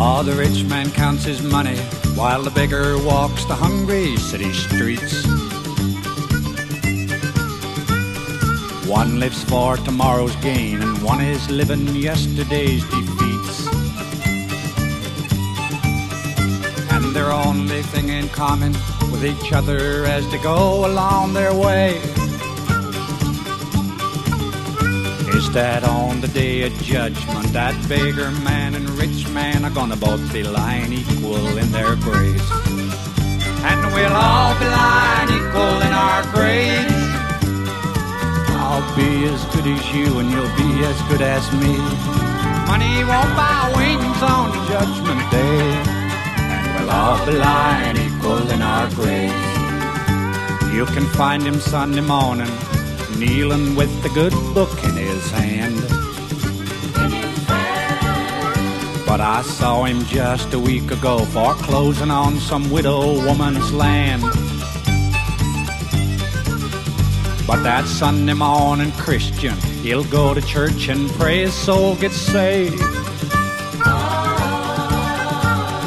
Oh, the rich man counts his money while the beggar walks the hungry city streets. One lives for tomorrow's gain and one is living yesterday's defeats. And their only thing in common with each other as they go along their way is that on the day of judgment, that beggar man and rich man are gonna both be lying equal in their graves. And we'll all be lying equal in our graves. I'll be as good as you and you'll be as good as me. Money won't buy wings on Judgment Day. And we'll all be lying equal in our graves. You can find him Sunday morning, kneeling with the good book in his hand. But I saw him just a week ago foreclosing on some widow woman's land. But that Sunday morning Christian, he'll go to church and pray his soul gets saved.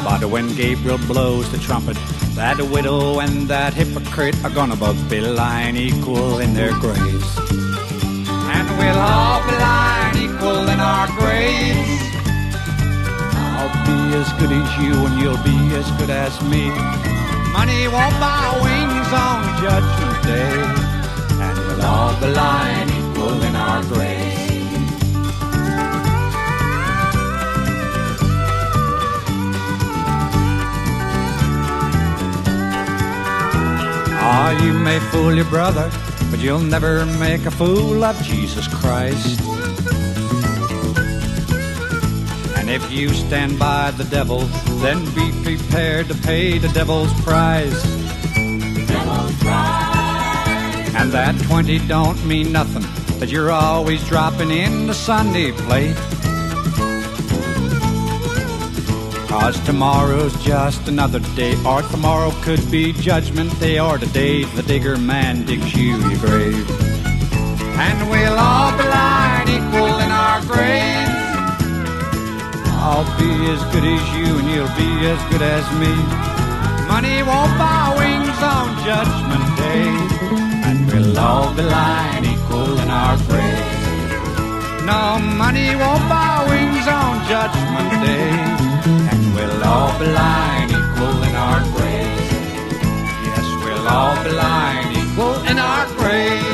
But when Gabriel blows the trumpet, that widow and that hypocrite are gonna both be lying equal in their graves. And we'll all be lying equal in our graves. I'll be as good as you and you'll be as good as me. Money won't buy wings on Judgment Day. And we'll all be lying equal in our graves. Ah, you may fool your brother, but you'll never make a fool of Jesus Christ. And if you stand by the devil, then be prepared to pay the devil's price. Devil's price. And that 20 don't mean nothing, that you're always dropping in the Sunday plate. Cause tomorrow's just another day, or tomorrow could be Judgment Day, or today the digger man digs you your grave. And we'll all be lying equal in our graves. I'll be as good as you and you'll be as good as me. Money won't buy wings on Judgment Day. And we'll all be lying equal in our graves. No, money won't buy wings on Judgment Day. And we'll all be lying equal in our graves. Yes, we'll all be lying equal in our graves.